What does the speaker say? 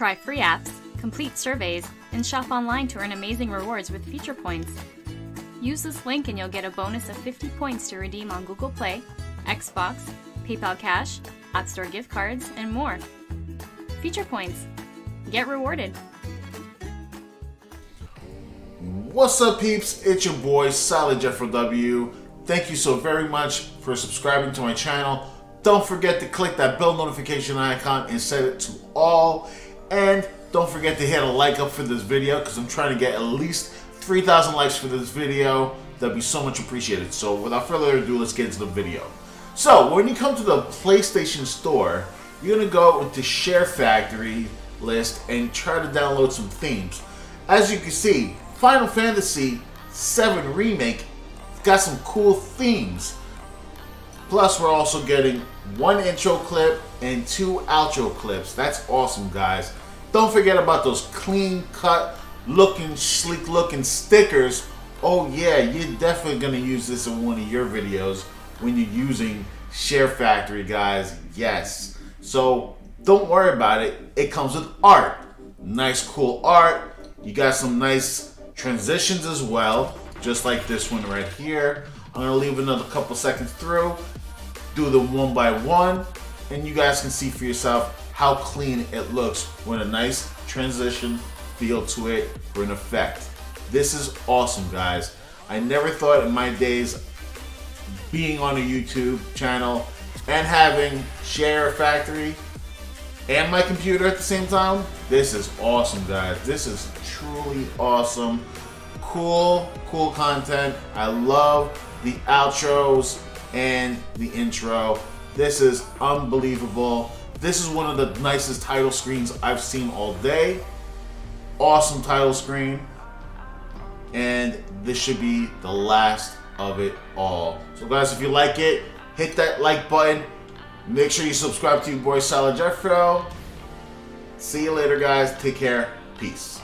Try free apps, complete surveys, and shop online to earn amazing rewards with Feature Points. Use this link and you'll get a bonus of 50 points to redeem on Google Play, Xbox, PayPal Cash, App Store gift cards, and more. Feature Points. Get rewarded. What's up, peeps? It's your boy, Solid Jeffro W. Thank you so very much for subscribing to my channel. Don't forget to click that bell notification icon and set it to all. And don't forget to hit a like up for this video because I'm trying to get at least 3,000 likes for this video. That'd be so much appreciated. So without further ado, let's get into the video. So when you come to the PlayStation Store, you're gonna go into ShareFactory list and try to download some themes. As you can see, Final Fantasy VII Remake got some cool themes. Plus, we're also getting one intro clip and two outro clips. That's awesome, guys. Don't forget about those clean cut looking, sleek looking stickers. Oh yeah, you're definitely gonna use this in one of your videos when you're using ShareFactory, guys. Yes. So don't worry about it. It comes with art. Nice, cool art. You got some nice transitions as well, just like this one right here. I'm gonna leave another couple seconds through, do the one by one, and you guys can see for yourself how clean it looks with a nice transition feel to it for an effect. This is awesome, guys. I never thought in my days being on a YouTube channel and having ShareFactory and my computer at the same time. This is awesome, guys. This is truly awesome. Cool content. I love the outros and the intro. This is unbelievable. This is one of the nicest title screens I've seen all day. Awesome title screen. And this should be the last of it all. So guys, if you like it, hit that like button. Make sure you subscribe to your boy Solid Jeffro. See you later, guys. Take care. Peace.